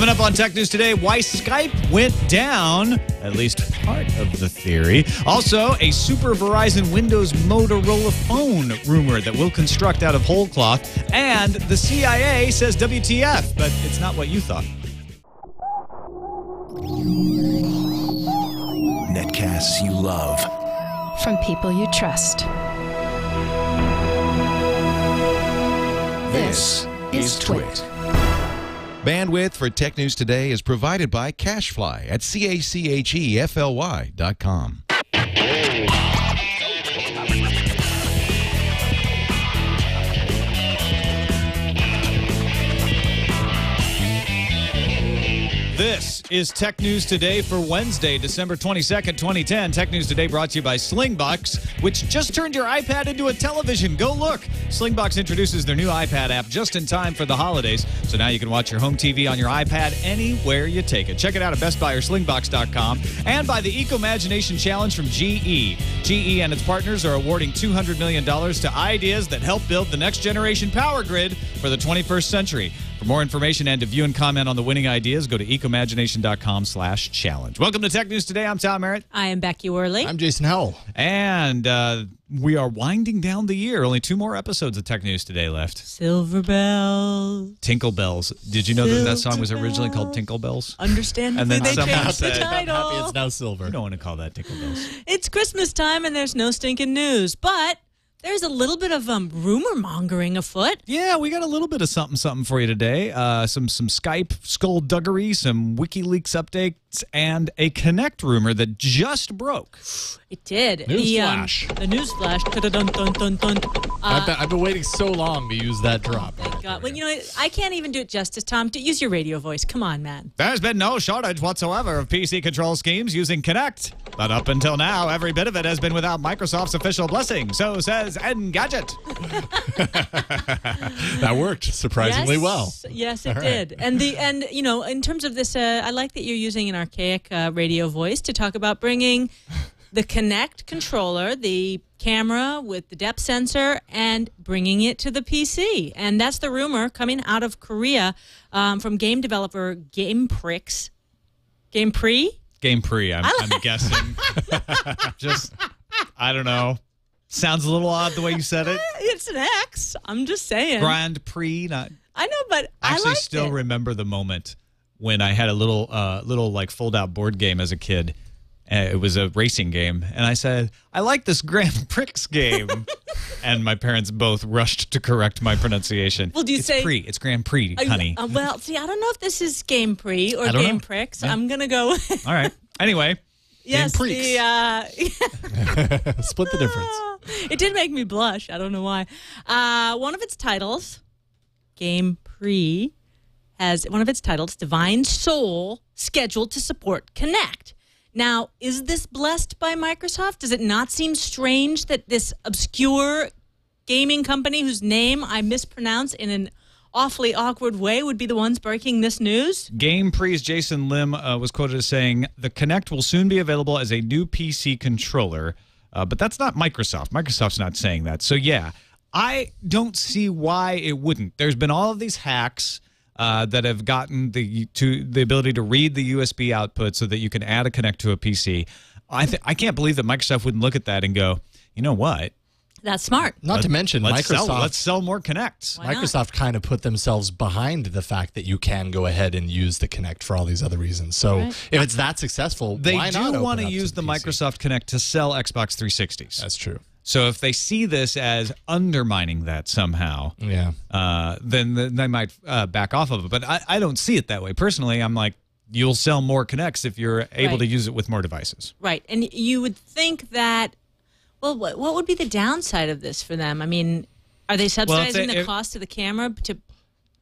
Coming up on Tech News Today, why Skype went down, at least part of the theory. Also, a Super Verizon Windows Motorola phone rumor that we'll construct out of whole cloth. And the CIA says WTF, but it's not what you thought. Netcasts you love. From people you trust. This is Twit. Bandwidth for Tech News Today is provided by Cashfly at cachefly.com. This is Tech News Today for Wednesday, December 22nd, 2010. Tech News Today brought to you by Slingbox, which just turned your iPad into a television. Go look. Slingbox introduces their new iPad app just in time for the holidays. So now you can watch your home TV on your iPad anywhere you take it. Check it out at Best Buy or Slingbox.com. And by the Ecomagination Challenge from GE. GE and its partners are awarding $200 million to ideas that help build the next generation power grid for the 21st century. For more information and to view and comment on the winning ideas, go to ecomagination.com/challenge. Welcome to Tech News Today. I'm Tom Merritt. I am Becky Worley. I'm Jason Howell. And we are winding down the year. Only two more episodes of Tech News Today left. Silver Bells. Tinkle Bells. Did you know that song was originally called Tinkle Bells? Understandably, and then they changed the title. I'm happy it's now Silver. You don't want to call that Tinkle Bells. It's Christmas time and there's no stinking news, but there's a little bit of rumor mongering afoot. Yeah, we got a little bit of something for you today. Some Skype skullduggery, some WikiLeaks updates, and a Kinect rumor that just broke. It did. Newsflash. The newsflash. I've been waiting so long to use that drop. Oh, thank God. Well, you know, I can't even do it justice, Tom. Use your radio voice. Come on, man. There's been no shortage whatsoever of PC control schemes using Kinect. But up until now, every bit of it has been without Microsoft's official blessing. So says Engadget. That worked surprisingly well. Yes, it did. Right. And you know, in terms of this, I like that you're using an archaic radio voice to talk about bringing the Kinect controller, the camera with the depth sensor, and bringing it to the PC. And that's the rumor coming out of Korea from game developer GamePrix. GamePrix, I'm guessing. Just, I don't know. Sounds a little odd the way you said it. It's an X. I'm just saying. Grand Prix. Not. I know, but I still remember the moment when I had a little like fold-out board game as a kid. It was a racing game, and I said, "I like this Grand Prix game," and my parents both rushed to correct my pronunciation. Well, do you say Prix? It's Grand Prix, honey. Well, see, I don't know if this is Game Prix or Game Prix. Yeah. I'm gonna go. All right. Anyway. Yes, the, split the difference. It did make me blush. I don't know why. One of its titles, GamePrix, has one of its titles, Divine Soul, scheduled to support Kinect. Now, is this blessed by Microsoft? Does it not seem strange that this obscure gaming company, whose name I mispronounce in an awfully awkward way, would be the ones breaking this news? GamePrix's Jason Lim was quoted as saying, "The Kinect will soon be available as a new PC controller." But that's not Microsoft. Microsoft's not saying that. So, yeah, I don't see why it wouldn't. There's been all of these hacks that have gotten the ability to read the USB output so that you can add a Kinect to a PC. I can't believe that Microsoft wouldn't look at that and go, you know what? That's smart. Not to mention Microsoft. Let's sell more Kinects. Microsoft kind of put themselves behind the fact that you can go ahead and use the Kinect for all these other reasons. So if it's that successful, why not? They do want to use the Microsoft Kinect to sell Xbox 360s. That's true. So if they see this as undermining that somehow, then they might back off of it. But I don't see it that way. Personally, I'm like, you'll sell more Kinects if you're able to use it with more devices. Right. And you would think that. Well, what would be the downside of this for them? I mean, are they subsidizing the cost of the camera to,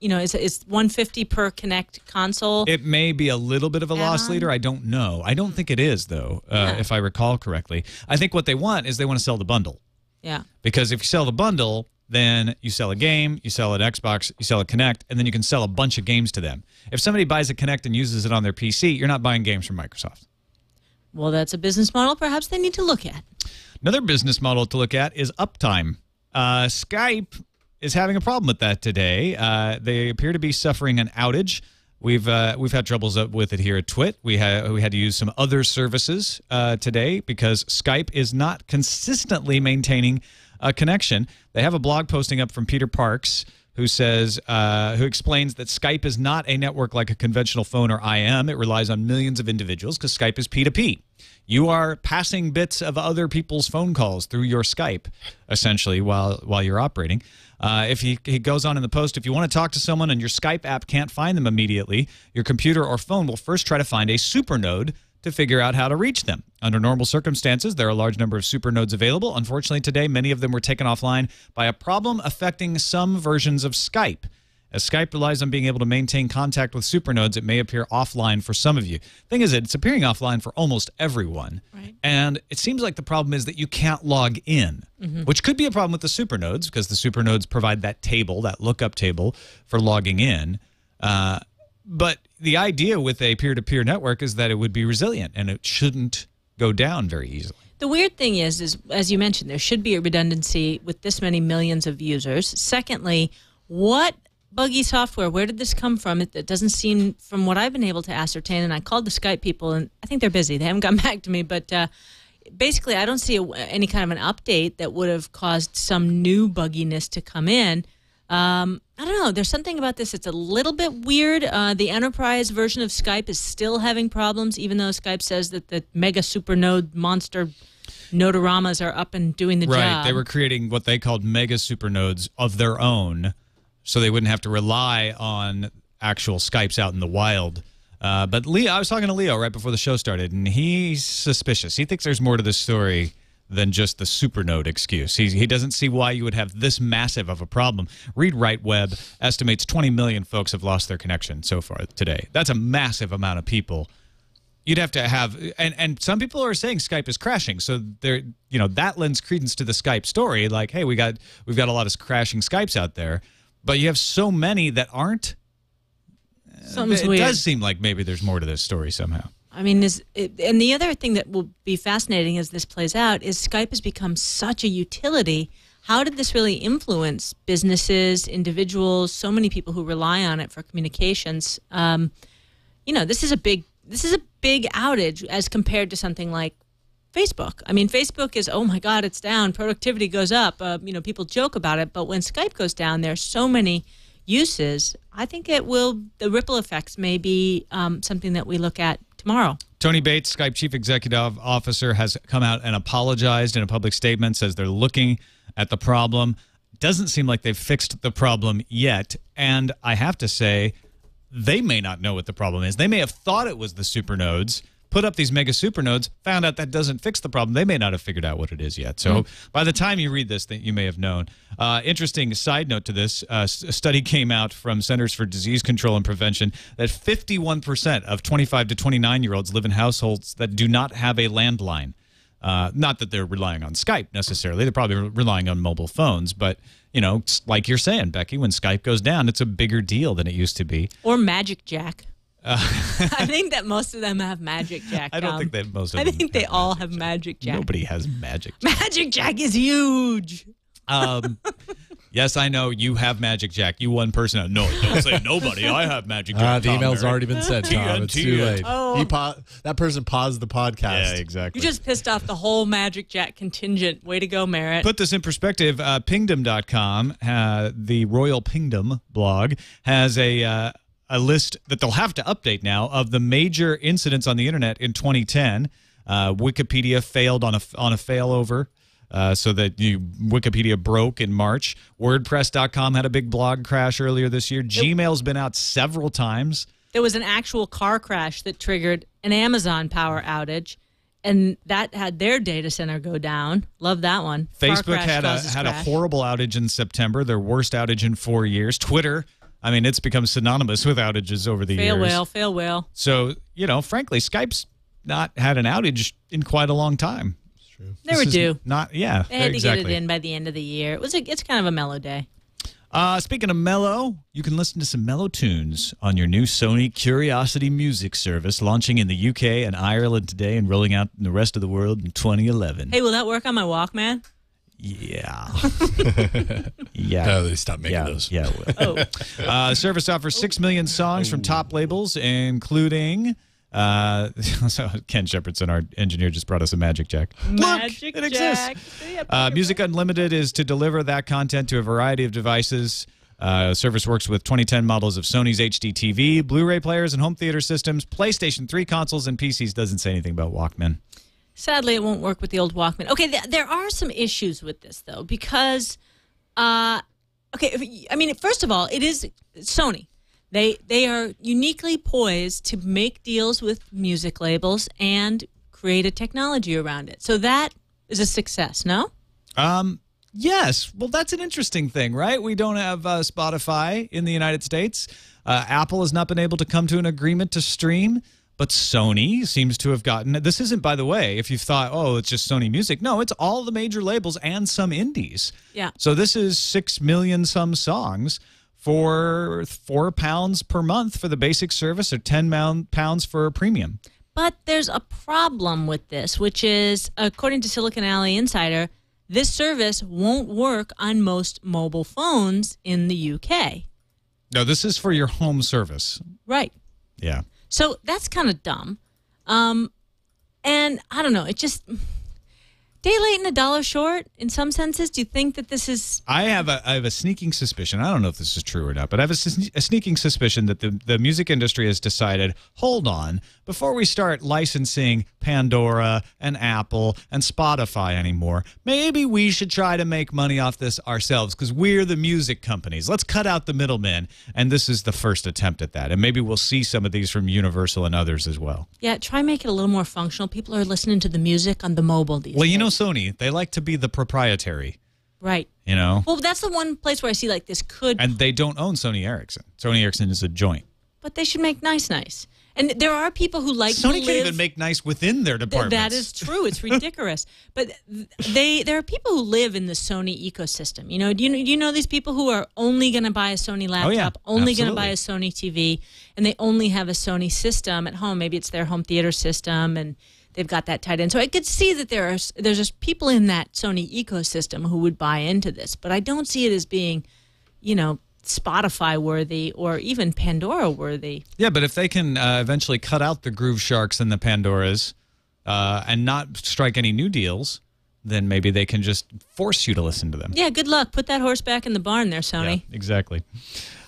you know, is $150 per Kinect console? It may be a little bit of a loss leader. I don't know. I don't think it is, though, if I recall correctly. I think what they want is they want to sell the bundle. Yeah. Because if you sell the bundle, then you sell a game, you sell an Xbox, you sell a Kinect, and then you can sell a bunch of games to them. If somebody buys a Kinect and uses it on their PC, you're not buying games from Microsoft. Well, that's a business model perhaps they need to look at. Another business model to look at is uptime. Skype is having a problem with that today. They appear to be suffering an outage. We've had troubles with it here at Twit. We had to use some other services today because Skype is not consistently maintaining a connection. They have a blog posting up from Peter Parks, who says, who explains that Skype is not a network like a conventional phone or IM. It relies on millions of individuals because Skype is P2P. You are passing bits of other people's phone calls through your Skype, essentially, while you're operating. If he goes on in the post, if you want to talk to someone and your Skype app can't find them immediately, your computer or phone will first try to find a supernode to figure out how to reach them. Under normal circumstances, there are a large number of supernodes available. Unfortunately, today, many of them were taken offline by a problem affecting some versions of Skype. As Skype relies on being able to maintain contact with supernodes, it may appear offline for some of you. Thing is, it's appearing offline for almost everyone. Right. And it seems like the problem is that you can't log in, which could be a problem with the supernodes because the supernodes provide that table, that lookup table for logging in. But the idea with a peer-to-peer network is that it would be resilient and it shouldn't go down very easily. The weird thing is as you mentioned, there should be a redundancy with this many millions of users. Secondly, what buggy software, where did this come from? It doesn't seem, from what I've been able to ascertain, and I called the Skype people, and I think they're busy. They haven't gotten back to me, but basically I don't see any kind of an update that would have caused some new bugginess to come in. I don't know. There's something about this. It's a little bit weird. The enterprise version of Skype is still having problems, even though Skype says that the mega supernode monster nodoramas are up and doing the job. Right. They were creating what they called mega supernodes of their own, so they wouldn't have to rely on actual Skypes out in the wild. But Leo, I was talking to Leo right before the show started, and he's suspicious. He thinks there's more to this story than just the supernode excuse. He doesn't see why you would have this massive of a problem. Read Right Web estimates 20 million folks have lost their connection so far today. That's a massive amount of people. You'd have to have, and some people are saying Skype is crashing. So there, you know, that lends credence to the Skype story. Like, hey, we've got a lot of crashing Skypes out there, but you have so many that aren't. Something's weird. It does seem like maybe there's more to this story somehow. I mean, and the other thing that will be fascinating as this plays out is Skype has become such a utility. How did this really influence businesses, individuals, so many people who rely on it for communications? You know, this is a big outage as compared to something like Facebook. I mean, Facebook is, oh my God, it's down. Productivity goes up. You know, people joke about it, but when Skype goes down, there are so many uses. I think it will. The ripple effects may be something that we look at tomorrow. Tony Bates, Skype Chief Executive Officer, has come out and apologized in a public statement, says they're looking at the problem. Doesn't seem like they've fixed the problem yet. And I have to say, they may not know what the problem is. They may have thought it was the supernodes, put up these mega supernodes, found out that doesn't fix the problem. They may not have figured out what it is yet. So by the time you read this, you may have known. Interesting side note to this, a study came out from Centers for Disease Control and Prevention that 51% of 25 to 29-year-olds live in households that do not have a landline. Not that they're relying on Skype necessarily. They're probably relying on mobile phones. But, you know, like you're saying, Becky, when Skype goes down, it's a bigger deal than it used to be. Or Magic Jack. I think that most of them have Magic Jack. I don't think that most of them. I think they all have Magic Jack. Nobody has Magic Jack. Magic Jack is huge. Yes, I know you have Magic Jack. You one person. No, don't say nobody. I have Magic Jack. The email's already been sent, Tom. It's too late. Oh. That person paused the podcast. Yeah, exactly. You just pissed off the whole Magic Jack contingent. Way to go, Merritt. Put this in perspective. Pingdom.com, the Royal Pingdom blog, has a list that they'll have to update now of the major incidents on the internet in 2010. Wikipedia failed on a failover, so that Wikipedia broke in March. WordPress.com had a big blog crash earlier this year. Gmail's been out several times. There was an actual car crash that triggered an Amazon power outage, and that had their data center go down. Love that one. Facebook had a horrible outage in September, their worst outage in 4 years. Twitter, I mean, it's become synonymous with outages over the years. Fail whale. So, you know, frankly, Skype's not had an outage in quite a long time. It's true. They were due. Yeah, they had to get it in by the end of the year. It's kind of a mellow day. Speaking of mellow, you can listen to some mellow tunes on your new Sony Curiosity Music service, launching in the UK and Ireland today and rolling out in the rest of the world in 2011. Hey, will that work on my Walkman? Yeah. Yeah. No, they stopped making those. Yeah. Oh. Service offers 6 million songs from top labels, including... so Ken Shepherdson, our engineer, just brought us a Magic Jack. Magic Look, it Jack. Exists. Yeah, Music Unlimited is to deliver that content to a variety of devices. Service works with 2010 models of Sony's HD TV, Blu-ray players, and home theater systems, PlayStation 3 consoles, and PCs. Doesn't say anything about Walkman. Sadly, it won't work with the old Walkman. Okay, there are some issues with this, though, because, I mean, first of all, it is Sony. They are uniquely poised to make deals with music labels and create a technology around it. So that is a success, no? Yes. Well, that's an interesting thing, right? We don't have Spotify in the United States. Apple has not been able to come to an agreement to stream. But Sony seems to have gotten it. This isn't, by the way, if you've thought, oh, it's just Sony Music. No, it's all the major labels and some indies. Yeah. So this is 6 million-some songs for £4 per month for the basic service or £10 for a premium. But there's a problem with this, which is, according to Silicon Alley Insider, this service won't work on most mobile phones in the UK. No, this is for your home service. Right. Yeah. So that's kind of dumb. And I don't know. It just... Day late and a dollar short, in some senses. Do you think that this is... I have a sneaking suspicion. I don't know if this is true or not, but I have a sneaking suspicion that the music industry has decided, hold on, before we start licensing Pandora and Apple and Spotify anymore, maybe we should try to make money off this ourselves because we're the music companies. Let's cut out the middlemen, and this is the first attempt at that. And maybe we'll see some of these from Universal and others as well. Yeah, try make it a little more functional. People are listening to the music on the mobile these days. Well, you know, Sony, they like to be the proprietary. Right. You know? Well, that's the one place where I see like this could... And they don't own Sony Ericsson. Sony Ericsson is a joint. But they should make nice. And there are people who like Sony to live... Sony can't even make nice within their departments. That is true. It's ridiculous. But there are people who live in the Sony ecosystem. You know, do you know these people who are only going to buy a Sony laptop, only going to buy a Sony TV, and they only have a Sony system at home. Maybe it's their home theater system, and... They've got that tied in. So I could see that there's just people in that Sony ecosystem who would buy into this. But I don't see it as being, you know, Spotify-worthy or even Pandora-worthy. Yeah, but if they can eventually cut out the Groove Sharks and the Pandoras and not strike any new deals, then maybe they can just force you to listen to them. Yeah, good luck. Put that horse back in the barn there, Sony. Yeah, exactly.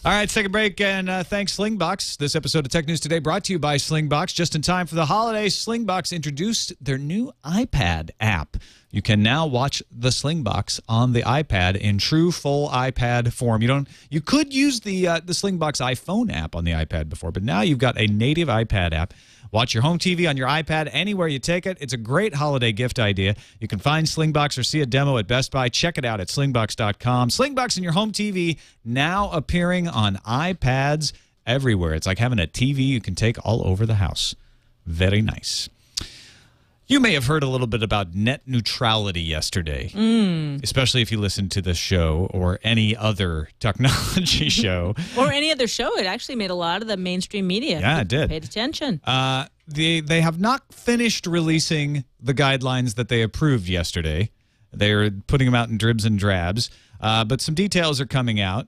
All right, take a break, and thanks, Slingbox. This episode of Tech News Today brought to you by Slingbox. Just in time for the holidays, Slingbox introduced their new iPad app. You can now watch the Slingbox on the iPad in true full iPad form. You could use the Slingbox iPhone app on the iPad before, but now you've got a native iPad app. Watch your home TV on your iPad anywhere you take it. It's a great holiday gift idea. You can find Slingbox or see a demo at Best Buy. Check it out at slingbox.com. Slingbox and your home TV now appearing on iPads everywhere. It's like having a TV you can take all over the house. Very nice. You may have heard a little bit about net neutrality yesterday, especially if you listen to this show or any other technology show. Or any other show. It actually made a lot of the mainstream media. Yeah, it did. Paid attention. They have not finished releasing the guidelines that they approved yesterday. They're putting them out in dribs and drabs. But some details are coming out.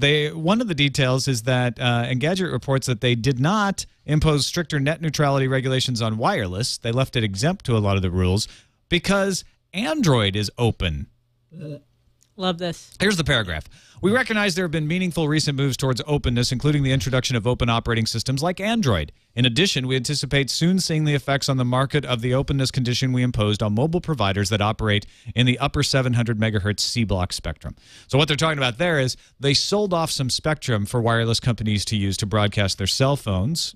One of the details is that Engadget reports that they did not impose stricter net neutrality regulations on wireless. They left it exempt to a lot of the rules because Android is open. Love this. Here's the paragraph. We recognize there have been meaningful recent moves towards openness, including the introduction of open operating systems like Android. In addition, we anticipate soon seeing the effects on the market of the openness condition we imposed on mobile providers that operate in the upper 700 megahertz C-block spectrum. So what they're talking about there is they sold off some spectrum for wireless companies to use to broadcast their cell phones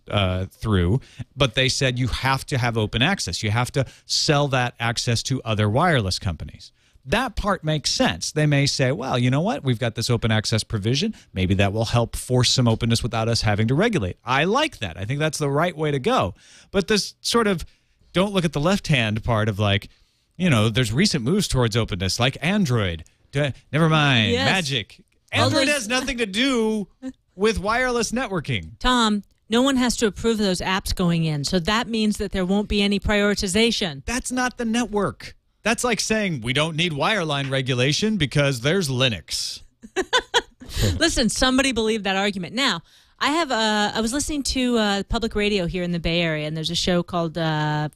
through, but they said you have to have open access. You have to sell that access to other wireless companies. That part makes sense. They may say, well, you know what? We've got this open access provision. Maybe that will help force some openness without us having to regulate. I like that. I think that's the right way to go. But this sort of don't look at the left-hand part of like, you know, there's recent moves towards openness like Android. Never mind. Yes. Magic. Android has nothing to do with wireless networking. Tom, no one has to approve those apps going in. So that means that there won't be any prioritization. That's not the network. That's like saying we don't need wireline regulation because there's Linux. Listen, somebody believed that argument. Now, I have I was listening to public radio here in the Bay Area, and there's a show called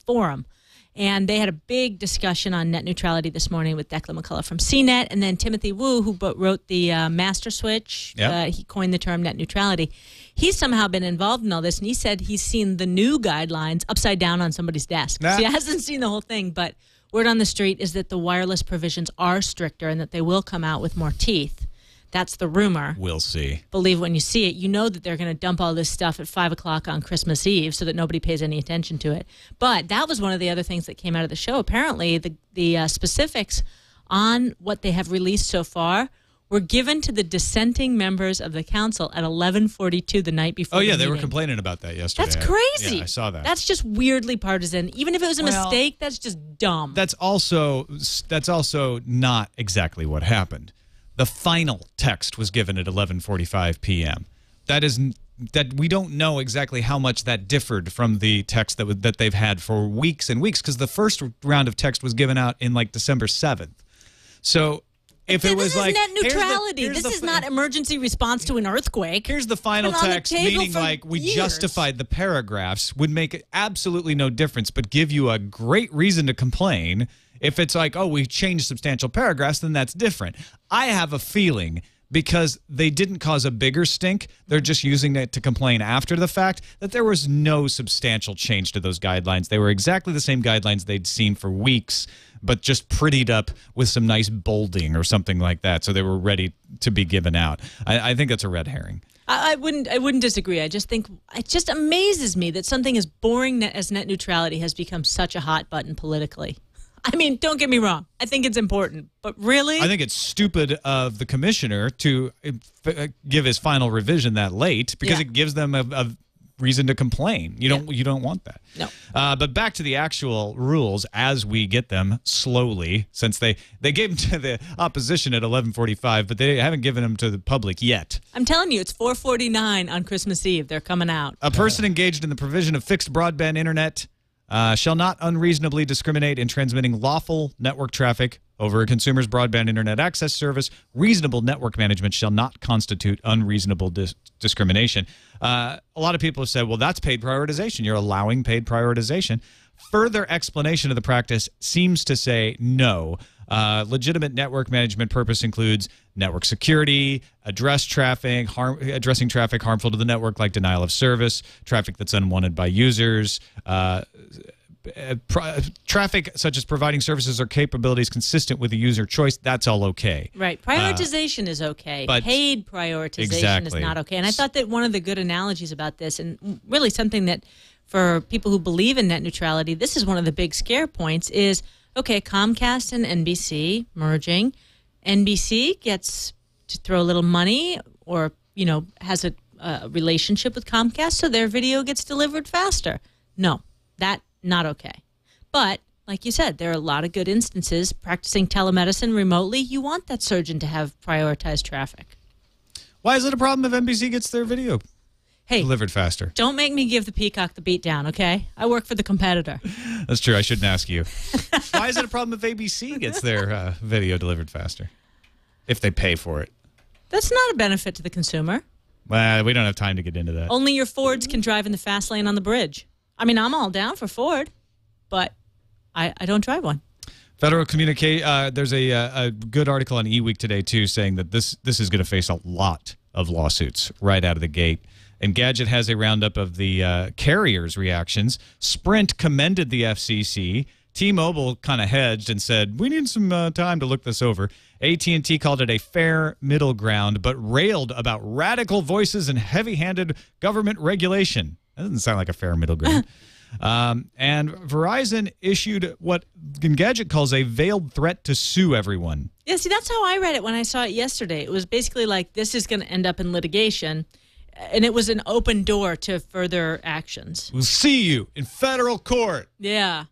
Forum. And they had a big discussion on net neutrality this morning with Declan McCullough from CNET, and then Timothy Wu, who wrote the Master Switch. Yep. He coined the term net neutrality. He's somehow been involved in all this, and he said he's seen the new guidelines upside down on somebody's desk. Nah. So he hasn't seen the whole thing, but word on the street is that the wireless provisions are stricter and that they will come out with more teeth. That's the rumor. We'll see. Believe when you see it. You know that they're going to dump all this stuff at 5 o'clock on Christmas Eve so that nobody pays any attention to it. But that was one of the other things that came out of the show. Apparently, the specifics on what they have released so far were given to the dissenting members of the council at 11:42 the night before. Oh, yeah, they were complaining about that yesterday. That's crazy. Yeah, I saw that. That's just weirdly partisan. Even if it was a mistake, that's just dumb. That's also not exactly what happened. The final text was given at 11:45 p.m. That we don't know exactly how much that differed from the text that they've had for weeks and weeks, because the first round of text was given out in like December 7th. So if it was like net neutrality, this is not emergency response to an earthquake. Here's the final text, meaning like we justified the paragraphs would make absolutely no difference, but give you a great reason to complain. If it's like, oh, we changed substantial paragraphs, then that's different. I have a feeling, because they didn't cause a bigger stink, they're just using it to complain after the fact, that there was no substantial change to those guidelines. They were exactly the same guidelines they'd seen for weeks, but just prettied up with some nice bolding or something like that, so they were ready to be given out. I think that's a red herring. I wouldn't disagree. I just think it just amazes me that something as boring as net neutrality has become such a hot button politically. I mean, don't get me wrong. I think it's important, but really? I think it's stupid of the commissioner to give his final revision that late, because it gives them a reason to complain. You don't want that. No. But back to the actual rules as we get them slowly, since they gave them to the opposition at 11:45, but they haven't given them to the public yet. I'm telling you, it's 4:49 on Christmas Eve. They're coming out. A person engaged in the provision of fixed broadband internet shall not unreasonably discriminate in transmitting lawful network traffic over a consumer's broadband internet access service. Reasonable network management shall not constitute unreasonable discrimination. A lot of people have said, well, that's paid prioritization. You're allowing paid prioritization. Further explanation of the practice seems to say no. Legitimate network management purpose includes network security, addressing traffic harmful to the network, like denial of service, traffic that's unwanted by users, traffic such as providing services or capabilities consistent with the user choice. That's all okay. Right. Prioritization is okay. But paid prioritization is not okay. And I thought that one of the good analogies about this, and really something that for people who believe in net neutrality, this is one of the big scare points, is okay, Comcast and NBC merging. NBC gets to throw a little money, or, you know, has a relationship with Comcast, so their video gets delivered faster. No, that's not okay. But, like you said, there are a lot of good instances. Practicing telemedicine remotely, you want that surgeon to have prioritized traffic. Why is it a problem if NBC gets their video delivered faster? Don't make me give the peacock the beat down, okay? I work for the competitor. That's true. I shouldn't ask you. Why is it a problem if ABC gets their video delivered faster? If they pay for it. That's not a benefit to the consumer. Well, we don't have time to get into that. Only your Fords can drive in the fast lane on the bridge. I mean, I'm all down for Ford, but I don't drive one. Federal communication. There's a good article on eWeek today, too, saying that this is going to face a lot of lawsuits right out of the gate. Engadget has a roundup of the carriers' reactions. Sprint commended the FCC. T-Mobile kind of hedged and said, we need some time to look this over. AT&T called it a fair middle ground, but railed about radical voices and heavy-handed government regulation. That doesn't sound like a fair middle ground. And Verizon issued what Engadget calls a veiled threat to sue everyone. Yeah, see, that's how I read it when I saw it yesterday. It was basically like, this is going to end up in litigation. And it was an open door to further actions. We'll see you in federal court. Yeah.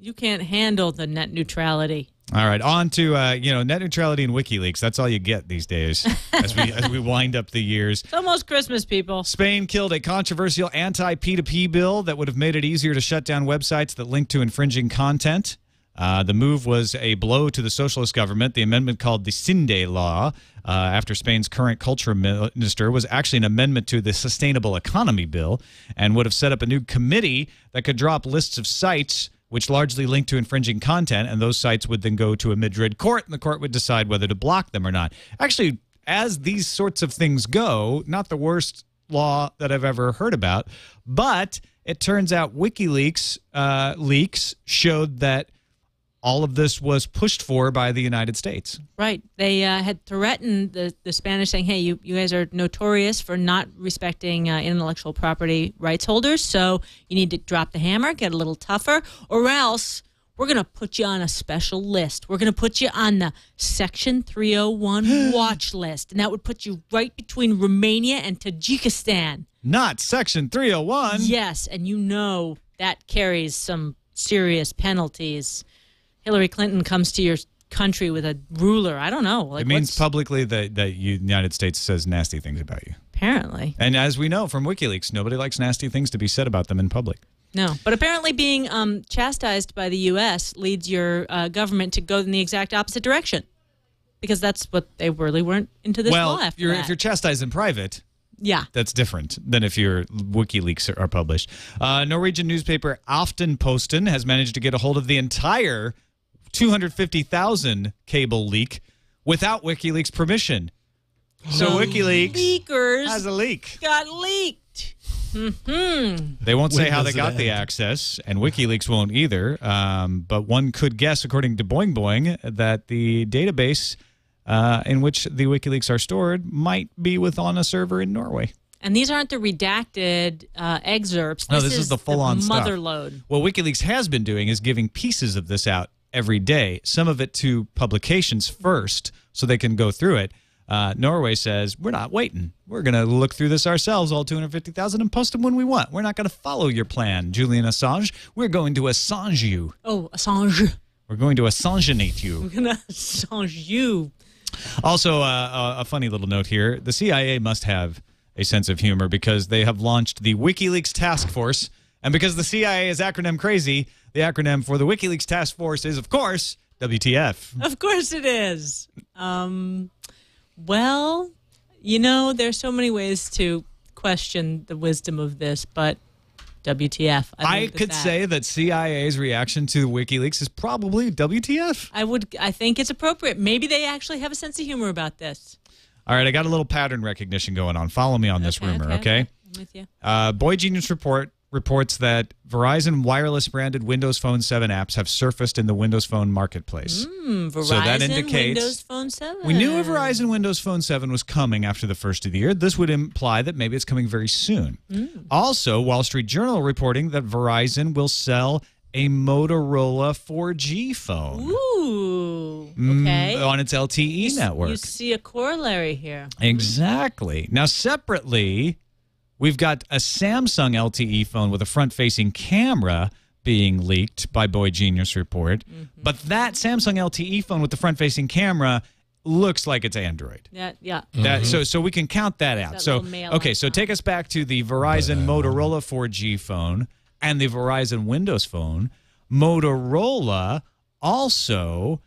You can't handle the net neutrality. All right. On to, net neutrality and WikiLeaks. That's all you get these days as we wind up the years. It's almost Christmas, people. Spain killed a controversial anti-P2P bill that would have made it easier to shut down websites that link to infringing content. The move was a blow to the socialist government. The amendment, called the Sinde Law, after Spain's current culture minister, was actually an amendment to the Sustainable Economy Bill and would have set up a new committee that could drop lists of sites which largely linked to infringing content, and those sites would then go to a Madrid court, and the court would decide whether to block them or not. Actually, as these sorts of things go, not the worst law that I've ever heard about, but it turns out WikiLeaks leaks showed that all of this was pushed for by the United States. Right. They had threatened the Spanish, saying, hey, you guys are notorious for not respecting intellectual property rights holders, so you need to drop the hammer, get a little tougher, or else we're going to put you on a special list. We're going to put you on the Section 301 watch list, and that would put you right between Romania and Tajikistan. Not Section 301. Yes, and you know that carries some serious penalties. Hillary Clinton comes to your country with a ruler. I don't know. Like, it means publicly that the United States says nasty things about you. Apparently. And as we know from WikiLeaks, nobody likes nasty things to be said about them in public. No. But apparently being chastised by the U.S. leads your government to go in the exact opposite direction, because that's what they really weren't into this law after that. Well, if you're chastised in private... Yeah. That's different than if your WikiLeaks are published. Norwegian newspaper Aftenposten has managed to get a hold of the entire 250,000 cable leak without WikiLeaks permission. So WikiLeaks has a leak. Got leaked. They won't say how they got the access, and WikiLeaks won't either. But one could guess, according to Boing Boing, that the database in which the WikiLeaks are stored might be on a server in Norway. And these aren't the redacted excerpts. No, this is the full-on mother load. What WikiLeaks has been doing is giving pieces of this out every day, some of it to publications first so they can go through it. Norway says, we're not waiting. We're going to look through this ourselves, all 250,000, and post them when we want. We're not going to follow your plan, Julian Assange. We're going to Assange you. Oh, Assange. We're going to Assangeate you. We're going to Assange you. Also, a funny little note here. The CIA must have a sense of humor, because they have launched the WikiLeaks Task Force. And because the CIA is acronym crazy, the acronym for the WikiLeaks Task Force is, of course, WTF. Of course it is. Well, you know, there's so many ways to question the wisdom of this, but WTF. I could say that CIA's reaction to WikiLeaks is probably WTF. I think it's appropriate. Maybe they actually have a sense of humor about this. All right, I got a little pattern recognition going on. Follow me on this rumor, okay? I'm with you. Boy Genius Report reports that Verizon wireless branded Windows Phone 7 apps have surfaced in the Windows Phone marketplace. Verizon, so that indicates Windows Phone 7. We knew a Verizon Windows Phone 7 was coming after the first of the year. This would imply that maybe it's coming very soon. Also, Wall Street Journal reporting that Verizon will sell a Motorola 4G phone. Ooh, okay. On its LTE network. You see a corollary here. Exactly. Now, separately... we've got a Samsung LTE phone with a front-facing camera being leaked by Boy Genius Report. But that Samsung LTE phone with the front-facing camera looks like it's Android. So we can count that out. So take us back to the Verizon Motorola 4G phone and the Verizon Windows Phone. Motorola also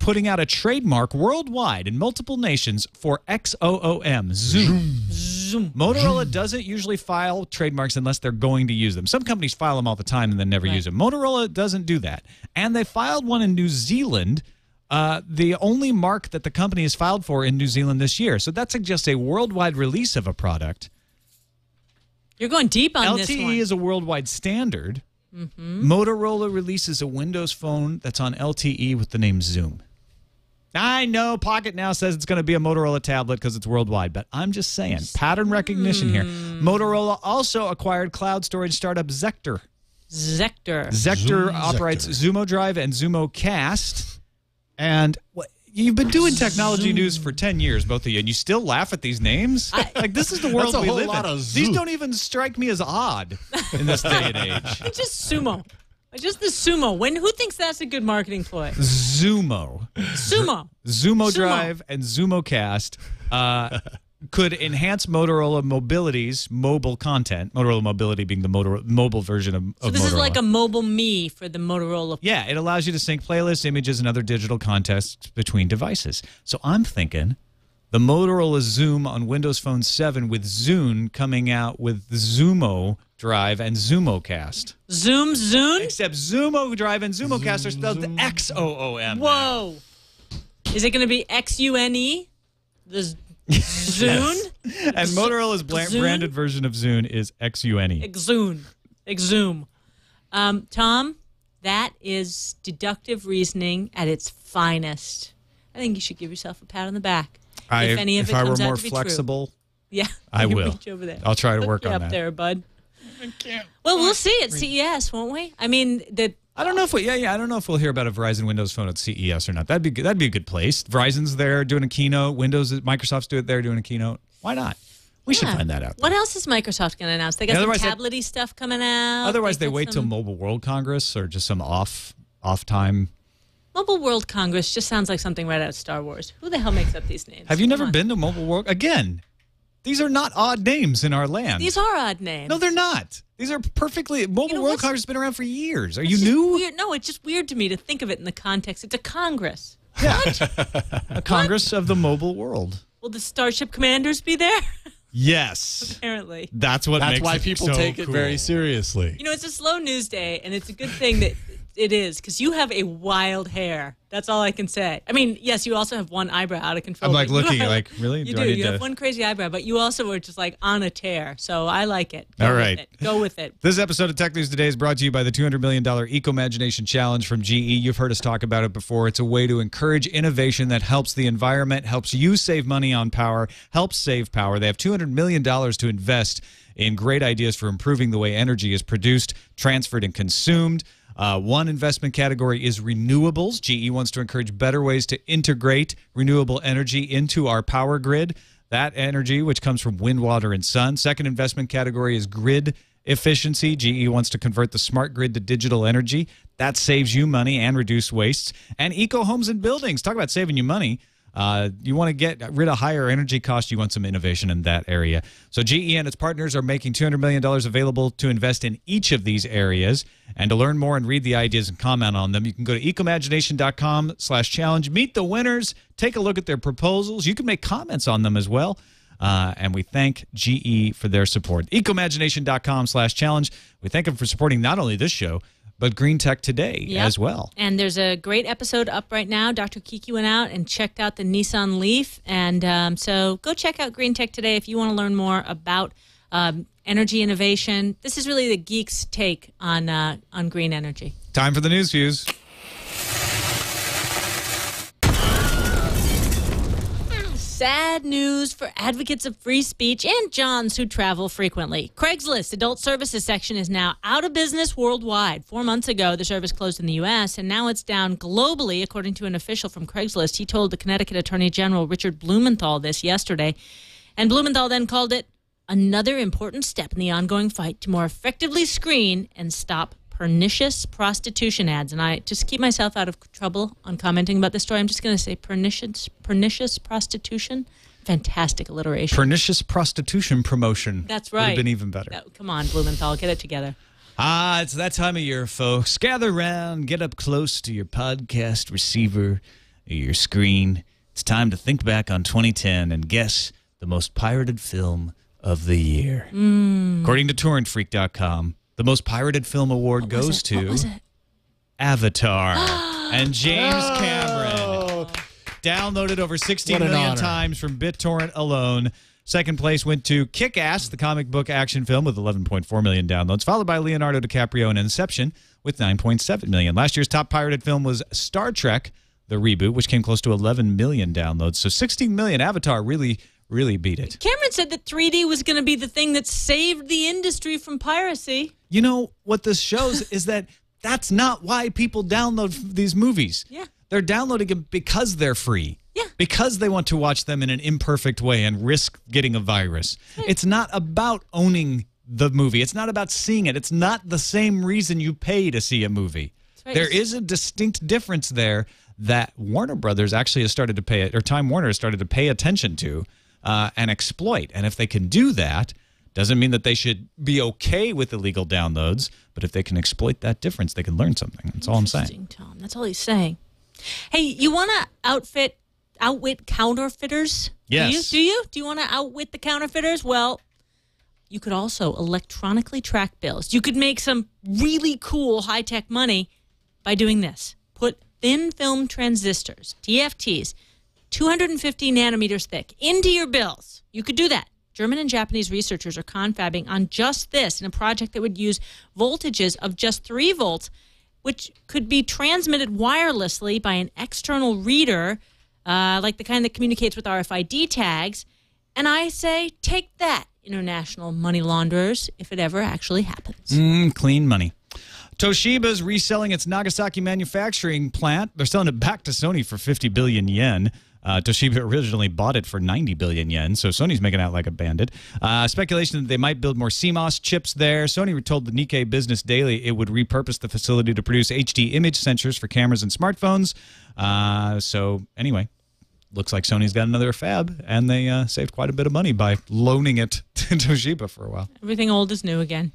putting out a trademark worldwide in multiple nations for XOOM, Zoom. Motorola doesn't usually file trademarks unless they're going to use them. Some companies file them all the time and then never use them. Motorola doesn't do that. And they filed one in New Zealand, the only mark that the company has filed for in New Zealand this year. So that suggests a worldwide release of a product. You're going deep on this one. LTE is a worldwide standard. Motorola releases a Windows phone that's on LTE with the name Zoom. I know Pocket now says it's going to be a Motorola tablet because it's worldwide, but I'm just saying, pattern recognition here. Motorola also acquired cloud storage startup Zector. Zector operates ZumoDrive and Zumo Cast. And you've been doing technology news for 10 years, both of you, and you still laugh at these names? This is the world we live in. These don't even strike me as odd in this day and age. It's just Sumo. Just the Sumo. Who thinks that's a good marketing ploy? Zumo. Zumo Drive and Zumo Cast. could enhance Motorola Mobility's mobile content. Mobile Mobility being the mobile version of Motorola. So this is like a mobile me for the Motorola. Yeah, it allows you to sync playlists, images, and other digital contents between devices. So I'm thinking the Motorola Zoom on Windows Phone 7 with Zune coming out with Zumo Drive and Zumo Cast. Zoom, Zune? Except Zumo Drive and Zumo Cast are spelled X-O-O-M. Whoa. Is it going to be X-U-N-E? The Zune? Yes. And Motorola's branded version of Zune is X-U-N-E. Exune. Exum. Tom, that is deductive reasoning at its finest. I think you should give yourself a pat on the back. If I were more flexible, yeah, I will. Reach over there. I'll try to work on that. Up there, bud. I can't. Well, we'll see at CES, won't we? I mean, I don't know if we. I don't know if we'll hear about a Verizon Windows Phone at CES or not. That'd be good. That'd be a good place. Verizon's there doing a keynote. Microsoft's doing a keynote. Why not? We should find that out. What else is Microsoft going to announce? They got some tablet-y stuff coming out. Otherwise, they wait till Mobile World Congress or just some off time. Mobile World Congress just sounds like something right out of Star Wars. Who the hell makes up these names? Have you never been to Mobile World? Again, these are not odd names in our land. These are odd names. No, they're not. These are perfectly... Mobile World Congress has been around for years. Are you new? Weird. No, it's just weird to me to think of it in the context. It's a Congress. Yeah. A Congress of the Mobile World. Will the Starship Commanders be there? Yes. Apparently. That's why people take it very seriously. You know, it's a slow news day, and it's a good thing that... It is, because you have a wild hair. That's all I can say. I mean, yes, you also have one eyebrow out of control. I'm like looking, like, really? You do. You have one crazy eyebrow, but you also are just like on a tear. So I like it. All right. Go with it. This episode of Tech News Today is brought to you by the $200 million Ecomagination Challenge from GE. You've heard us talk about it before. It's a way to encourage innovation that helps the environment, helps you save money on power, helps save power. They have $200 million to invest in great ideas for improving the way energy is produced, transferred, and consumed. One investment category is renewables. GE wants to encourage better ways to integrate renewable energy into our power grid. That energy, which comes from wind, water, and sun. Second investment category is grid efficiency. GE wants to convert the smart grid to digital energy. That saves you money and reduce wastes. And eco homes and buildings. Talk about saving you money. You want to get rid of higher energy costs, you want some innovation in that area. So GE and its partners are making $200 million available to invest in each of these areas. And to learn more and read the ideas and comment on them, you can go to ecomagination.com/challenge. Meet the winners. Take a look at their proposals. You can make comments on them as well. And we thank GE for their support. Ecomagination.com/challenge. We thank them for supporting not only this show, but Green Tech Today as well. And there's a great episode up right now. Dr. Kiki went out and checked out the Nissan Leaf. And so go check out Green Tech Today if you want to learn more about energy innovation. This is really the geek's take on green energy. Time for the news views. Sad news for advocates of free speech and Johns who travel frequently. Craigslist's adult services section is now out of business worldwide. 4 months ago, the service closed in the U.S., and now it's down globally, according to an official from Craigslist. He told the Connecticut Attorney General Richard Blumenthal this yesterday, and Blumenthal then called it another important step in the ongoing fight to more effectively screen and stop pernicious prostitution ads. And I just keep myself out of trouble on commenting about this story. I'm just going to say pernicious prostitution. Fantastic alliteration. Pernicious prostitution promotion. That's right. Would have been even better. No, come on, Blumenthal. Get it together. Ah, it's that time of year, folks. Gather round. Get up close to your podcast receiver or your screen. It's time to think back on 2010 and guess the most pirated film of the year. According to TorrentFreak.com, the most pirated film award goes to Avatar and James Cameron. Downloaded over 16 million times from BitTorrent alone. Second place went to Kick-Ass, the comic book action film with 11.4 million downloads, followed by Leonardo DiCaprio and Inception with 9.7 million. Last year's top pirated film was Star Trek, the reboot, which came close to 11 million downloads. So 16 million, Avatar really beat it. Cameron said that 3D was going to be the thing that saved the industry from piracy. You know, what this shows is that that's not why people download these movies. Yeah. They're downloading them because they're free. Yeah. Because they want to watch them in an imperfect way and risk getting a virus. Right. It's not about owning the movie. It's not about seeing it. It's not the same reason you pay to see a movie. Right. There is a distinct difference there that Warner Brothers actually has started to pay, or Time Warner has started to pay attention to. and exploit. And if they can do that, doesn't mean that they should be okay with illegal downloads, but if they can exploit that difference, they can learn something. That's all I'm saying. Tom, that's all he's saying. Hey, you want to outwit counterfeiters? Yes. Do you want to outwit the counterfeiters? Well, you could also electronically track bills. You could make some really cool high-tech money by doing this. Put thin film transistors, TFTs, 250 nanometers thick, into your bills. You could do that. German and Japanese researchers are confabbing on just this in a project that would use voltages of just 3 volts, which could be transmitted wirelessly by an external reader, like the kind that communicates with RFID tags. And I say, take that, international money launderers, if it ever actually happens. Clean money. Toshiba's reselling its Nagasaki manufacturing plant. They're selling it back to Sony for 50 billion yen. Toshiba originally bought it for 90 billion yen, so Sony's making out like a bandit. Speculation that they might build more CMOS chips there. Sony told the Nikkei Business Daily it would repurpose the facility to produce HD image sensors for cameras and smartphones. So anyway, looks like Sony's got another fab, and they saved quite a bit of money by loaning it to Toshiba for a while. Everything old is new again.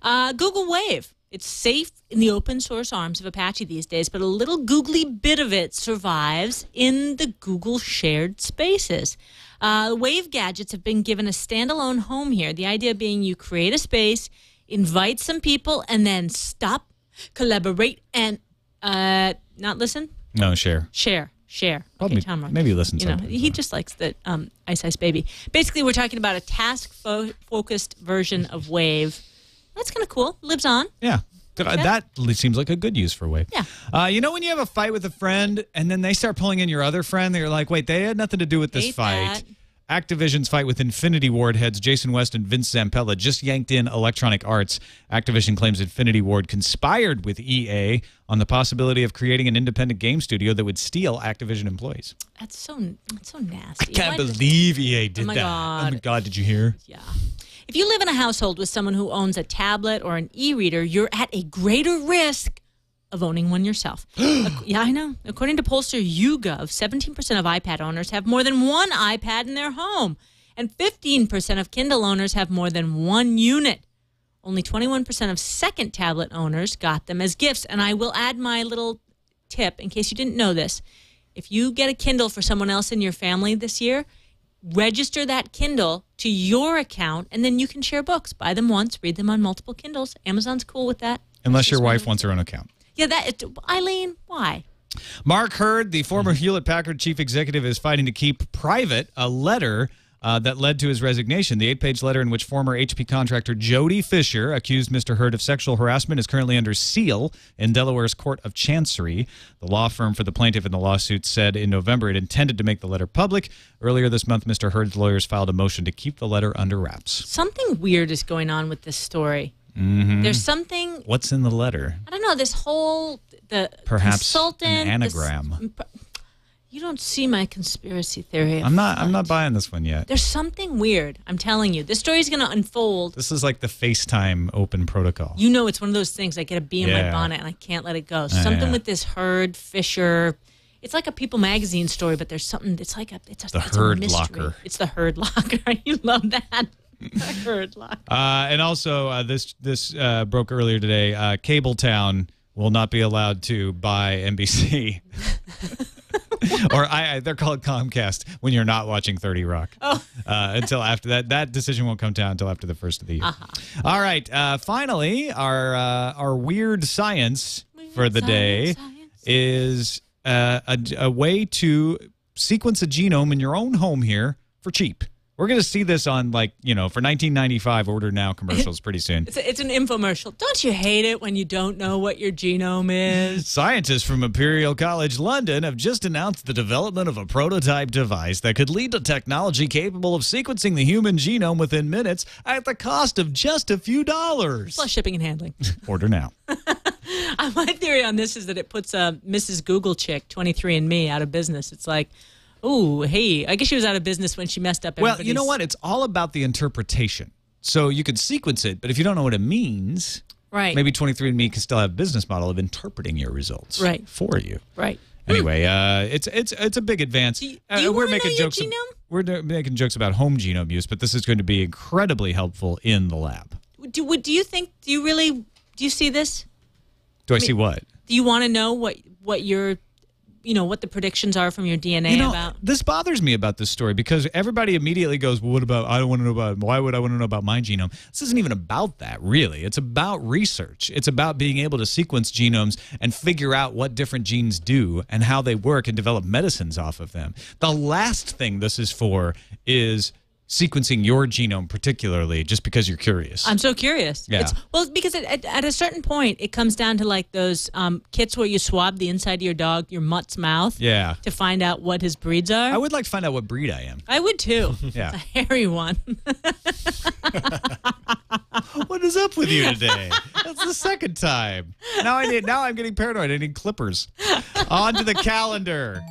Google Wave. It's safe in the open source arms of Apache these days, but a little googly bit of it survives in the Google shared spaces. Wave gadgets have been given a standalone home here. The idea being you create a space, invite some people, and then stop, collaborate, and not listen? No, share. Share. Probably, okay, Tom, maybe listen to something. He just likes the Ice Baby. Basically, we're talking about a task-focused version of Wave. That's kind of cool. Lives on. Yeah. That seems like a good use for Wave. Yeah. You know when you have a fight with a friend and then they start pulling in your other friend? They're like, wait, they had nothing to do with this fight. Activision's fight with Infinity Ward heads Jason West and Vince Zampella just yanked in Electronic Arts. Activision claims Infinity Ward conspired with EA on the possibility of creating an independent game studio that would steal Activision employees. That's so nasty. I can't believe EA did that. God. Oh, my God. Did you hear? Yeah. If you live in a household with someone who owns a tablet or an e-reader, you're at a greater risk of owning one yourself. Yeah, I know. According to pollster YouGov, 17% of iPad owners have more than one iPad in their home, and 15% of Kindle owners have more than one unit. Only 21% of second tablet owners got them as gifts. And I will add my little tip in case you didn't know this. If you get a Kindle for someone else in your family this year, register that Kindle to your account, and then you can share books. Buy them once, read them on multiple Kindles. Amazon's cool with that. Unless your wife wants her own account. Yeah, Eileen, why? Mark Hurd, the former Hewlett-Packard chief executive, is fighting to keep private a letter that led to his resignation. The 8-page letter in which former HP contractor Jody Fisher accused Mr. Hurd of sexual harassment is currently under seal in Delaware's Court of Chancery. The law firm for the plaintiff in the lawsuit said in November it intended to make the letter public. Earlier this month, Mr. Hurd's lawyers filed a motion to keep the letter under wraps. Something weird is going on with this story. There's something... What's in the letter? I don't know. This whole... Perhaps consultant, an anagram. You don't see my conspiracy theory. I'm not buying this one yet. There's something weird. I'm telling you. This story's going to unfold. This is like the FaceTime open protocol. You know, it's one of those things I get a bee in my bonnet and I can't let it go. Something with this Hurd, Fisher. It's like a People magazine story, but there's something. It's like it's a mystery. Locker. It's the Hurd Locker. You love that. The Hurd Locker. And also, this broke earlier today. Cable Town will not be allowed to buy NBC. Or they're called Comcast when you're not watching 30 Rock. Oh. Until after that. That decision won't come down until after the first of the year. All right. Finally, our weird science for the day is a way to sequence a genome in your own home here for cheap. We're going to see this on, like, for $19.95 order now commercials pretty soon. It's an infomercial. Don't you hate it when you don't know what your genome is? Scientists from Imperial College London have just announced the development of a prototype device that could lead to technology capable of sequencing the human genome within minutes at the cost of just a few dollars. Plus shipping and handling. Order now. My theory on this is that it puts a Mrs. Google chick, 23andMe, out of business. It's like... Oh, hey, I guess she was out of business when she messed up everybody's... Well, you know what? It's all about the interpretation. So you could sequence it, but if you don't know what it means, right? Maybe 23andMe can still have a business model of interpreting your results for you. Right. Anyway, it's a big advance. Do you we're making know jokes. Your genome? We're making jokes about home genome use, but this is going to be incredibly helpful in the lab. Do you think? Do you really? Do you see this? Do I mean, see what? Do you want to know what your what the predictions are from your DNA about? This bothers me about this story because everybody immediately goes, well, what about, I don't want to know about, why would I want to know about my genome? This isn't even about that, really. It's about research. It's about being able to sequence genomes and figure out what different genes do and how they work and develop medicines off of them. The last thing this is for is sequencing your genome particularly just because you're curious. I'm so curious. Yeah. Well, because at a certain point, it comes down to like those kits where you swab the inside of your dog, your mutt's mouth, to find out what his breeds are. I would like to find out what breed I am. I would too. Yeah. It's a hairy one. What is up with you today? That's the second time. Now I'm getting paranoid. I need clippers. On to the calendar.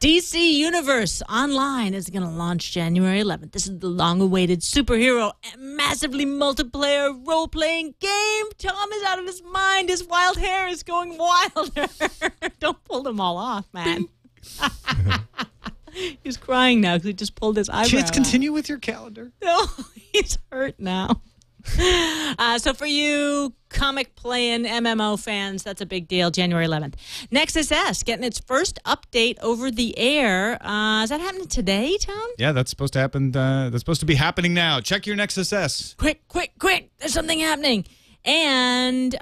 DC Universe Online is going to launch January 11th. This is the long-awaited superhero, massively multiplayer role-playing game. Tom is out of his mind. His wild hair is going wilder. Don't pull them all off, man. He's crying now because he just pulled his eyebrow. Kids, continue with your calendar. No, he's hurt now. So for you comic playing MMO fans, that's a big deal. January 11th. Nexus S getting its first update over the air. Is that happening today, Tom? Yeah, that's supposed to happen. That's supposed to be happening now. Check your Nexus S. Quick, quick, quick! There's something happening. And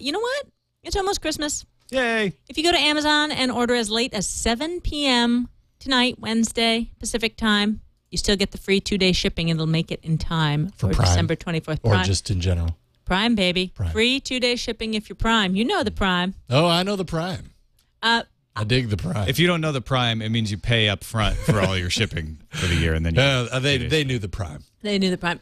you know what? It's almost Christmas. Yay! If you go to Amazon and order as late as 7 p.m. tonight, Wednesday Pacific time, you still get the free 2-day shipping. It'll make it in time for Prime. December 24th. Prime. Or just in general. Prime, baby. Prime. Free 2-day shipping if you're Prime. You know the Prime. Oh, I know the Prime. I dig the Prime. If you don't know the Prime, it means you pay up front for all your shipping for the year. And then you they knew the Prime. They knew the Prime.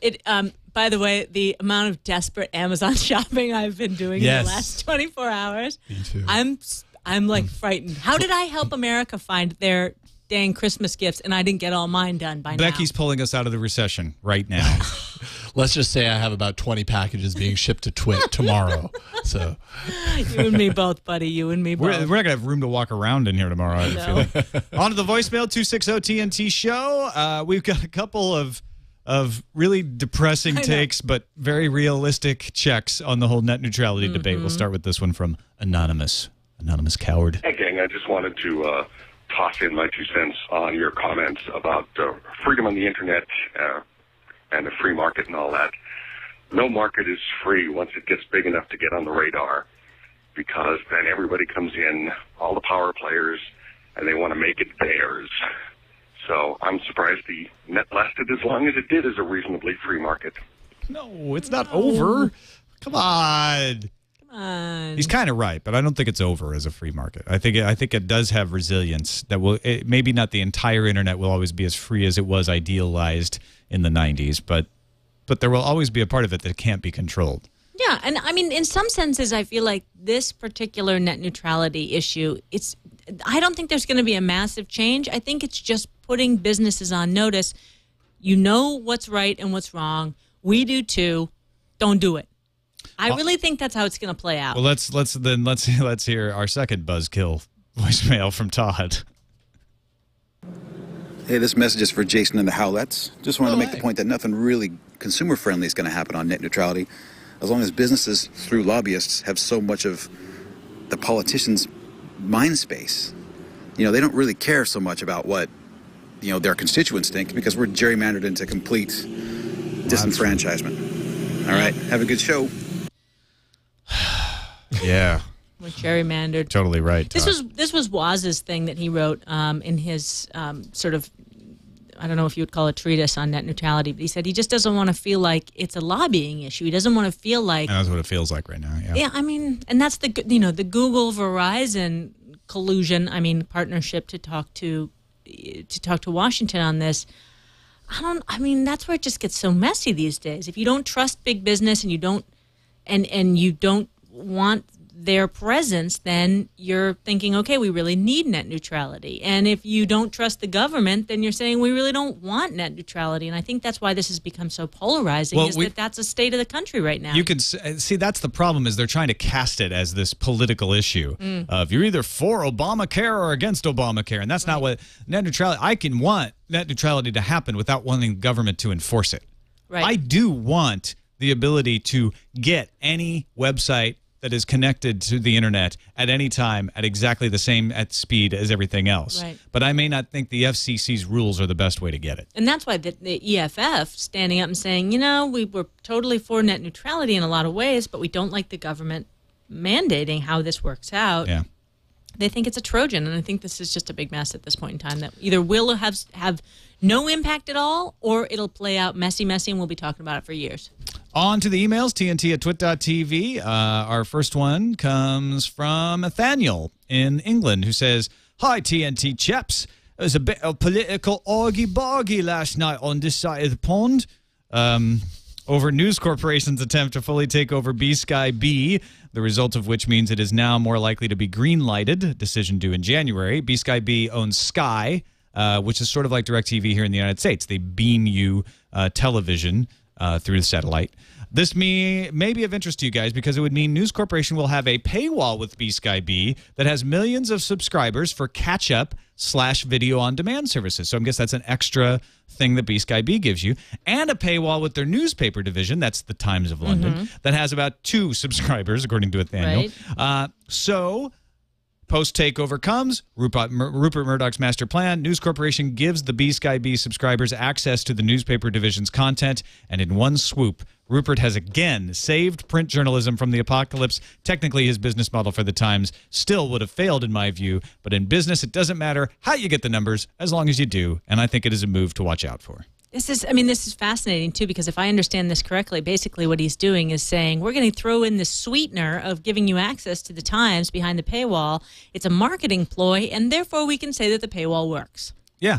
By the way, the amount of desperate Amazon shopping I've been doing in the last 24 hours. Me too. I'm like frightened. How did I help America find their dang Christmas gifts, and I didn't get all mine done by now. Becky's pulling us out of the recession right now. Let's just say I have about 20 packages being shipped to Twit tomorrow. So you and me both, buddy. You and me both. We're not going to have room to walk around in here tomorrow, I feel like. On to the voicemail, 260-TNT show. We've got a couple of really depressing takes, but very realistic checks on the whole net neutrality debate. We'll start with this one from Anonymous. Anonymous Coward. Hey, gang, I just wanted to toss in my 2 cents on your comments about freedom on the internet and the free market and all that. No market is free once it gets big enough to get on the radar, because then everybody comes in, all the power players, and they want to make it theirs. So I'm surprised the net lasted as long as it did as a reasonably free market. No, it's not over. Come on. He's kind of right, but I don't think it's over as a free market. I think it does have resilience that will. Maybe not the entire internet will always be as free as it was idealized in the 90s, but there will always be a part of it that can't be controlled. Yeah, and I mean, in some senses, I feel like this particular net neutrality issue, I don't think there's going to be a massive change. I think it's just putting businesses on notice. You know what's right and what's wrong. We do too. Don't do it. I really think that's how it's going to play out. Well, let's hear our second buzzkill voicemail from Todd. Hey, this message is for Jason and the Howlettes. Just wanted to make the point that nothing really consumer-friendly is going to happen on net neutrality, as long as businesses, through lobbyists, have so much of the politicians' mind space. You know, they don't really care so much about what their constituents think, because we're gerrymandered into complete disenfranchisement. All right, have a good show. Yeah. We're gerrymandered. Totally right, Todd. This was Waz's thing that he wrote in his sort of, I don't know if you would call it treatise on net neutrality, but he said he just doesn't want to feel like it's a lobbying issue. He doesn't want to feel like. And that's what it feels like right now. Yeah. Yeah, I mean, and that's the the Google Verizon collusion. I mean, partnership to talk to Washington on this. I mean, that's where it just gets so messy these days. If you don't trust big business and you don't want their presence, then you're thinking, okay, we really need net neutrality. And if you don't trust the government, then you're saying we really don't want net neutrality. And I think that's why this has become so polarizing, well, is that that's the state of the country right now. You could see that's the problem, is they're trying to cast it as this political issue of you're either for Obamacare or against Obamacare. And that's not what net neutrality, I can want net neutrality to happen without wanting the government to enforce it. Right. I do want the ability to get any website that is connected to the internet at any time at exactly the same at speed as everything else. Right. But I may not think the FCC's rules are the best way to get it. And that's why the EFF standing up and saying, you know, we were totally for net neutrality in a lot of ways, but we don't like the government mandating how this works out. Yeah. They think it's a Trojan, and I think this is just a big mess at this point in time that either will have no impact at all, or it'll play out messy, and we'll be talking about it for years. On to the emails, tnt@twit.tv. Our first one comes from Nathaniel in England, who says, "Hi, TNT chaps. There was a bit of political argy-bargy last night on this side of the pond over News Corporation's attempt to fully take over B Sky B, the result of which means it is now more likely to be green-lighted, decision due in January. B Sky B owns Sky, which is sort of like DirecTV here in the United States. They beam you television through the satellite. This may be of interest to you guys because it would mean News Corporation will have a paywall with B Sky B that has millions of subscribers for catch-up/video-on-demand services. So I guess that's an extra thing that B Sky B gives you. And a paywall with their newspaper division, that's the Times of London, that has about 2 subscribers, according to Nathaniel. Right. So post-takeover comes, Rupert Murdoch's master plan. News Corporation gives the B Sky B subscribers access to the newspaper division's content, and in one swoop, Rupert has again saved print journalism from the apocalypse. Technically, his business model for the Times still would have failed, in my view, but in business, it doesn't matter how you get the numbers as long as you do, and I think it is a move to watch out for." This is fascinating, too, because if I understand this correctly, basically what he's doing is saying, we're going to throw in the sweetener of giving you access to the Times behind the paywall. It's a marketing ploy, and therefore we can say that the paywall works. Yeah,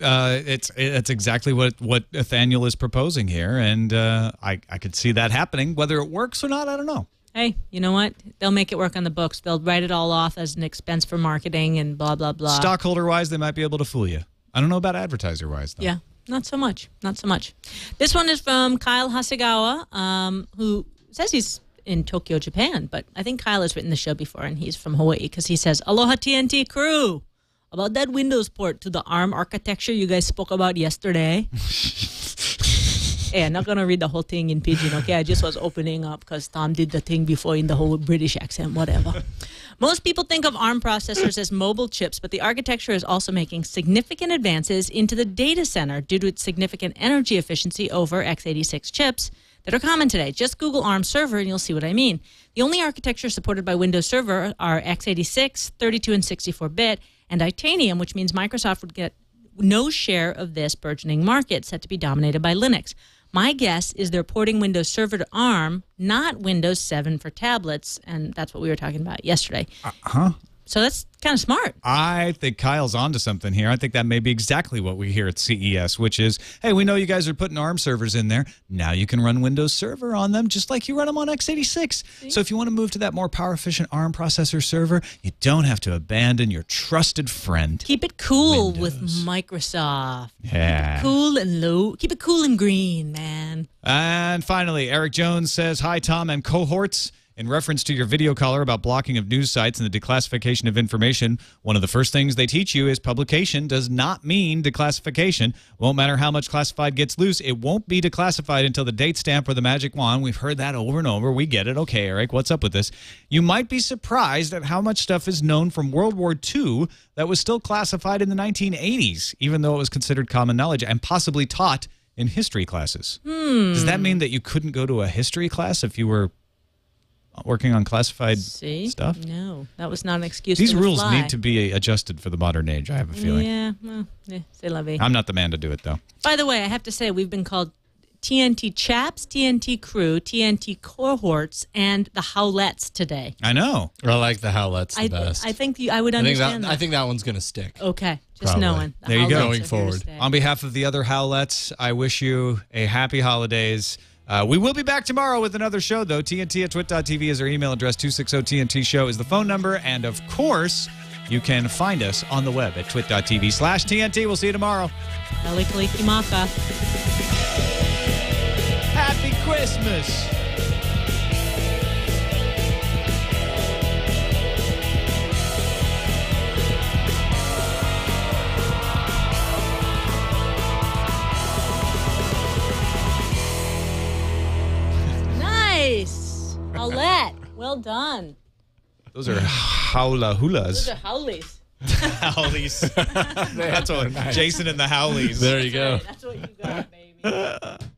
it's exactly what Nathaniel is proposing here, and I could see that happening. Whether it works or not, I don't know. Hey, you know what? They'll make it work on the books. They'll write it all off as an expense for marketing and blah, blah, blah. Stockholder-wise, they might be able to fool you. I don't know about advertiser-wise, though. Yeah. Not so much. Not so much. This one is from Kyle Hasegawa, who says he's in Tokyo, Japan. But I think Kyle has written the show before, and he's from Hawaii, because he says, "Aloha TNT crew. About that Windows port to the ARM architecture you guys spoke about yesterday." Hey, I'm not going to read the whole thing in Pidgin, okay? I just was opening up because Tom did the thing before in the whole British accent, whatever. "Most people think of ARM processors as mobile chips, but the architecture is also making significant advances into the data center due to its significant energy efficiency over x86 chips that are common today. Just Google ARM server and you'll see what I mean. The only architectures supported by Windows Server are x86, 32 and 64-bit, and Itanium, which means Microsoft would get no share of this burgeoning market set to be dominated by Linux. My guess is they're porting Windows Server to ARM, not Windows 7 for tablets," and that's what we were talking about yesterday. Uh-huh. So that's kind of smart. I think Kyle's onto something here. I think that may be exactly what we hear at CES, which is, hey, we know you guys are putting ARM servers in there. Now you can run Windows Server on them just like you run them on x86. See? So if you want to move to that more power-efficient ARM processor server, you don't have to abandon your trusted friend. Keep it cool Windows. With Microsoft. Yeah. Keep it cool and low. Keep it cool and green, man. And finally, Eric Jones says, "Hi, Tom and cohorts. In reference to your video caller about blocking of news sites and the declassification of information, one of the first things they teach you is publication does not mean declassification. Won't matter how much classified gets loose, it won't be declassified until the date stamp or the magic wand. We've heard that over and over. We get it. Okay, Eric, what's up with this? You might be surprised at how much stuff is known from World War II that was still classified in the 1980s, even though it was considered common knowledge and possibly taught in history classes." Does that mean that you couldn't go to a history class if you were working on classified stuff? No, that was not an excuse. These rules need to be adjusted for the modern age, I have a feeling. Yeah, well, yeah, c'est la vie. I'm not the man to do it, though. By the way, I have to say, we've been called TNT Chaps, TNT Crew, TNT Cohorts, and the Howlettes today. I know. I like the Howlettes the best. I think I would understand that. I think that one's going to stick. Okay, just knowing. There you go. Going forward. On behalf of the other Howlettes, I wish you a happy holidays. We will be back tomorrow with another show, though. TNT@twit.tv is our email address. 260TNT show is the phone number. And, of course, you can find us on the web at twit.tv/TNT. We'll see you tomorrow. Aliklikimaka. Happy Christmas. Nice. Alette, well done. Those are howla hulas. Those are howlies. Howlies. That's what, nice. Jason and the Howlies. There you go. That's what you got, baby.